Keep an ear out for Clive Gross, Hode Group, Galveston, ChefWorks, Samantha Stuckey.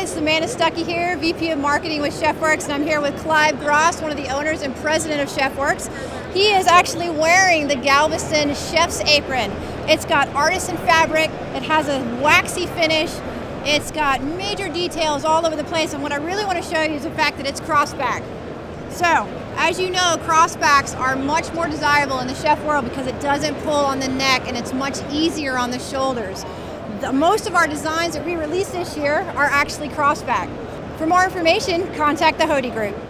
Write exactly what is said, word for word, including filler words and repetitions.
guys, Samantha Stuckey here, V P of Marketing with ChefWorks, and I'm here with Clive Gross, one of the owners and president of ChefWorks. He is actually wearing the Galveston chef's apron. It's got artisan fabric, it has a waxy finish, it's got major details all over the place, and what I really want to show you is the fact that it's crossback. So, as you know, crossbacks are much more desirable in the chef world because it doesn't pull on the neck and it's much easier on the shoulders. The, most of our designs that we release this year are actually crossback. For more information, contact the Hode Group.